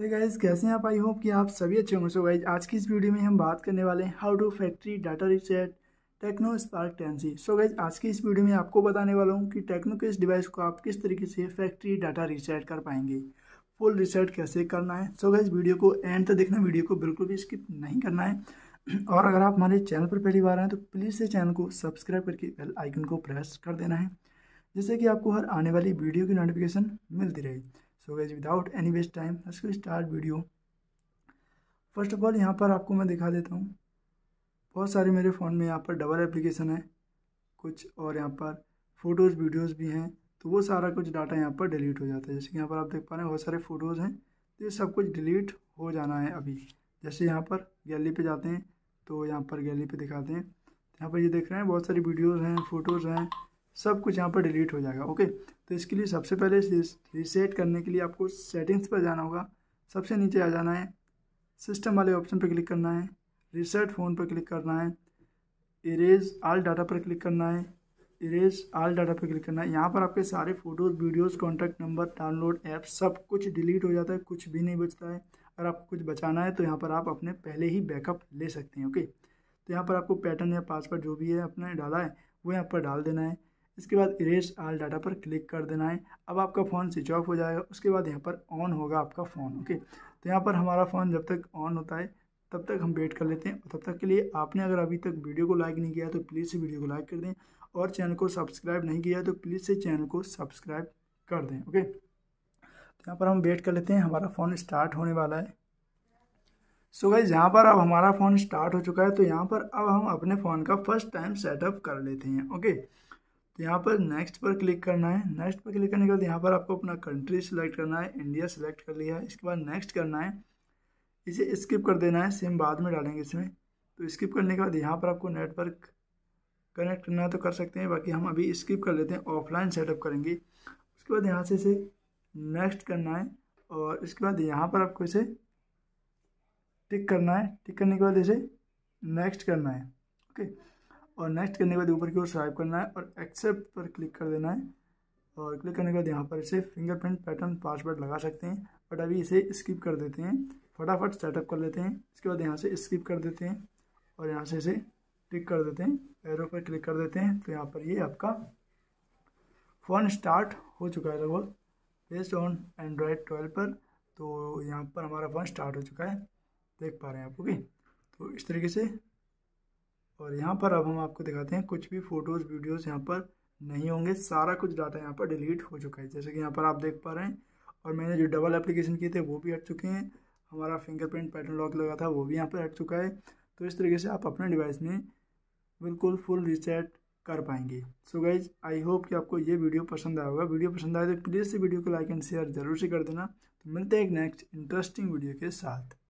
तो गाइज कैसे हैं आप, आई होप कि आप सभी अच्छे होंगे। सो गाइज आज की इस वीडियो में हम बात करने वाले हैं how to factory data reset Tecno Spark 10C। So guys आज की इस वीडियो में आपको बताने वाला हूं कि टेक्नो के इस डिवाइस को आप किस तरीके से फैक्ट्री डाटा रीसेट कर पाएंगे, फुल रीसेट कैसे करना है। सो गाइज वीडियो को एंड तक देखना, वीडियो को बिल्कुल भी स्किप नहीं करना है। और अगर आप हमारे चैनल पर पहली बार आए तो प्लीज़ से चैनल को सब्सक्राइब करके बेल आइकन को प्रेस कर देना है, जिससे कि आपको हर आने वाली वीडियो की नोटिफिकेशन मिलती रहे। So guys without any waste time let's start video. First of all यहाँ पर आपको मैं दिखा देता हूँ, बहुत सारे मेरे फ़ोन में यहाँ पर डबल एप्लीकेशन है कुछ, और यहाँ पर फ़ोटोज़ वीडियोज़ भी हैं, तो वो सारा कुछ डाटा यहाँ पर डिलीट हो जाता है। जैसे कि यहाँ पर आप देख पा रहे हैं बहुत सारे फ़ोटोज़ हैं, तो ये सब कुछ डिलीट हो जाना है अभी। जैसे यहाँ पर गैलरी पर जाते हैं तो यहाँ पर गैलरी पर दिखाते हैं, यहाँ पर ये देख रहे हैं बहुत सारी वीडियोज़ हैं, फ़ोटोज़ हैं, सब कुछ यहाँ पर डिलीट हो जाएगा। ओके, तो इसके लिए सबसे पहले रीसेट करने के लिए आपको सेटिंग्स पर जाना होगा, सबसे नीचे आ जाना है, सिस्टम वाले ऑप्शन पर क्लिक करना है, रीसेट फ़ोन पर क्लिक करना है, इरेज आल डाटा पर क्लिक करना है, इरेज आल डाटा पर क्लिक करना है। यहाँ पर आपके सारे photos videos, contact number, download app सब कुछ डिलीट हो जाता है, कुछ भी नहीं बचता है। अगर आपको कुछ बचाना है तो यहाँ पर आप अपने पहले ही बैकअप ले सकते हैं। ओके, तो यहाँ पर आपको पैटर्न या पासवर्ड जो भी है अपने डाला है वो यहाँ पर डाल देना है। इसके बाद इरेज आल डाटा पर क्लिक कर देना है। अब आपका फ़ोन स्विच ऑफ हो जाएगा, उसके बाद यहाँ पर ऑन होगा आपका फ़ोन। ओके, तो यहाँ पर हमारा फ़ोन जब तक ऑन होता है तब तक हम वेट कर लेते हैं। तब तक के लिए आपने अगर अभी तक वीडियो को लाइक नहीं किया तो प्लीज़ से वीडियो को लाइक कर दें, और चैनल को सब्सक्राइब नहीं किया तो प्लीज़ से चैनल को सब्सक्राइब कर दें। ओके, तो यहाँ पर हम वेट कर लेते हैं, हमारा फ़ोन स्टार्ट होने वाला है। सो गाइस यहाँ पर अब हमारा फ़ोन स्टार्ट हो चुका है, तो यहाँ पर अब हम अपने फ़ोन का फर्स्ट टाइम सेटअप कर लेते हैं। ओके, तो यहाँ पर नेक्स्ट पर क्लिक करना है। नेक्स्ट पर क्लिक करने के बाद यहाँ पर आपको अपना कंट्री सेलेक्ट करना है, इंडिया सेलेक्ट कर लिया है। इसके बाद नेक्स्ट करना है, इसे स्किप कर देना है, सेम बाद में डालेंगे इसमें। तो स्किप करने के बाद यहाँ पर आपको नेटवर्क कनेक्ट करना है तो कर सकते हैं, बाकी हम अभी स्किप कर लेते हैं, ऑफलाइन सेटअप करेंगे। उसके बाद यहाँ से इसे नेक्स्ट करना है, और इसके बाद यहाँ पर आपको इसे टिक करना है। टिक करने के बाद इसे नेक्स्ट करना है। ओके, और नेक्स्ट करने के बाद ऊपर की ओर स्वाइप करना है और एक्सेप्ट पर क्लिक कर देना है। और क्लिक करने के बाद यहाँ पर इसे फिंगरप्रिंट पैटर्न पासवर्ड लगा सकते हैं, बट अभी इसे स्किप कर देते हैं, फटाफट सेटअप कर लेते हैं। इसके बाद यहाँ से स्किप कर देते हैं और यहाँ से इसे टिक कर देते हैं, एरो पर क्लिक कर देते हैं। तो यहाँ पर ये आपका फ़ोन स्टार्ट हो चुका है लगभग, बेस्ड ऑन एंड्रॉयड 12 पर। तो यहाँ पर हमारा फ़ोन स्टार्ट हो चुका है, देख पा रहे हैं आप। ओके, तो इस तरीके से, और यहाँ पर अब हम आपको दिखाते हैं कुछ भी फ़ोटोज़ वीडियोज़ यहाँ पर नहीं होंगे, सारा कुछ डाटा यहाँ पर डिलीट हो चुका है। जैसे कि यहाँ पर आप देख पा रहे हैं, और मैंने जो डबल एप्लीकेशन किए थे वो भी हट चुके हैं, हमारा फिंगरप्रिंट पैटर्न लॉक लगा था वो भी यहाँ पर हट चुका है। तो इस तरीके से आप अपने डिवाइस में बिल्कुल फुल रीसेट कर पाएंगे। सो गाइज आई होप कि आपको ये वीडियो पसंद आया होगा। वीडियो पसंद आए तो प्लीज़ से वीडियो को लाइक एंड शेयर ज़रूर से कर देना। तो मिलते हैं एक नेक्स्ट इंटरेस्टिंग वीडियो के साथ।